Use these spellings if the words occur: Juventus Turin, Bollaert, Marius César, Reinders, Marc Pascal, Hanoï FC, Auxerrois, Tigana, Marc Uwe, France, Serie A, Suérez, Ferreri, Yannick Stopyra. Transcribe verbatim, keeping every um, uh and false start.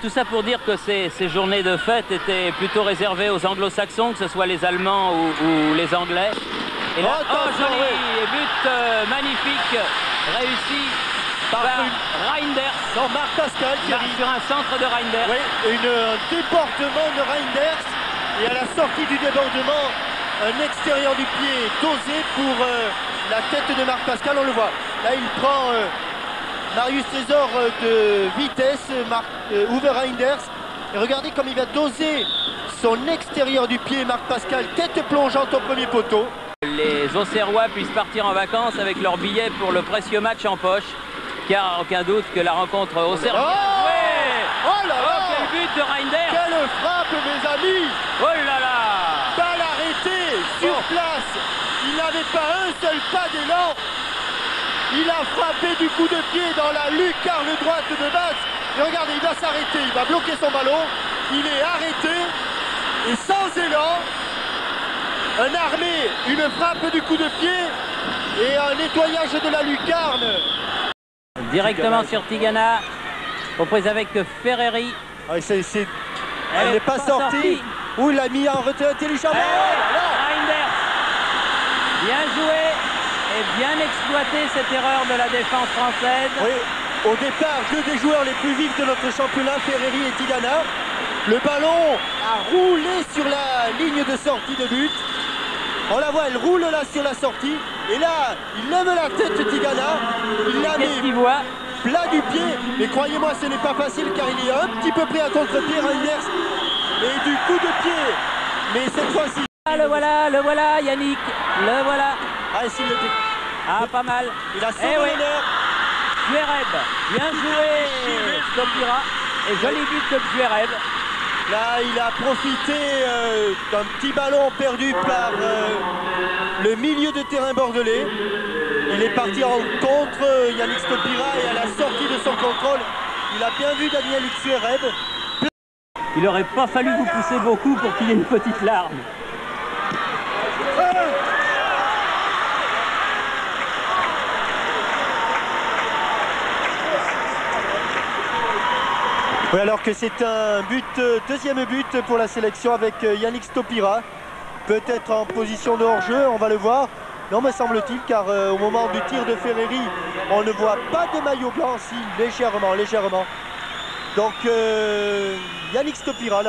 Tout ça pour dire que ces, ces journées de fête étaient plutôt réservées aux anglo-saxons, que ce soit les Allemands ou, ou les Anglais. Et là, oh, oh joli but euh, magnifique, réussi par, par Reinders. Non, Marc Pascal qui arrive sur un centre de Reinders. Oui, une, un débordement de Reinders. Et à la sortie du débordement, un extérieur du pied dosé pour euh, la tête de Marc Pascal, on le voit. Là, il prend... Euh, Marius César de vitesse, Marc Uwe Reinders. Et regardez comme il va doser son extérieur du pied, Marc Pascal, tête plongeante au premier poteau. Les Auxerrois puissent partir en vacances avec leur billet pour le précieux match en poche, car aucun doute que la rencontre Auxerrois... Oh, ouais, oh là là, oh, quel but de Reinders. Quelle frappe, mes amis. Oh là là. Balle arrêtée, sur oh. place. Il n'avait pas un seul pas d'élan. Il a frappé du coup de pied dans la lucarne droite de Basse. Et regardez, il va s'arrêter, il va bloquer son ballon. Il est arrêté et sans élan. Un armé, une frappe du coup de pied et un nettoyage de la lucarne. Directement Tigana. sur Tigana, aux prises avec Ferreri. Ah, c'est, c'est... Elle, Elle n'est pas, pas sortie. sortie. Ouh, il l'a mis en retrait téléchargé. Reinders, bien joué. Et bien exploité cette erreur de la défense française. Oui, au départ, deux des joueurs les plus vifs de notre championnat, Ferreri et Tigana. Le ballon a roulé sur la ligne de sortie de but. On la voit, elle roule là sur la sortie. Et là, il lève la tête, Tigana. Il la met voit plat du pied. Mais croyez-moi, ce n'est pas facile car il est un petit peu pris à contre-pied, Reinders. Et du coup de pied. Mais cette fois-ci... Ah, le voilà, le voilà, Yannick. Le voilà. Ah, ici, le... ah, pas mal. Il a sauvé eh oui. l'honneur. Suérez, bien joué, Stopyra. Et joli but de Suérez. Là, il a profité euh, d'un petit ballon perdu par euh, le milieu de terrain bordelais. Il est parti en contre Yannick Stopyra et à la sortie de son contrôle, il a bien vu Daniel Suérez. Il n'aurait pas fallu vous pousser beaucoup pour qu'il y ait une petite larme. Oui, alors que c'est un but, deuxième but pour la sélection avec Yannick Stopyra. Peut-être en position de hors-jeu, on va le voir. Non, me semble-t-il, car euh, au moment du tir de Ferreri, on ne voit pas de maillot blanc, si légèrement, légèrement. Donc, euh, Yannick Stopyra...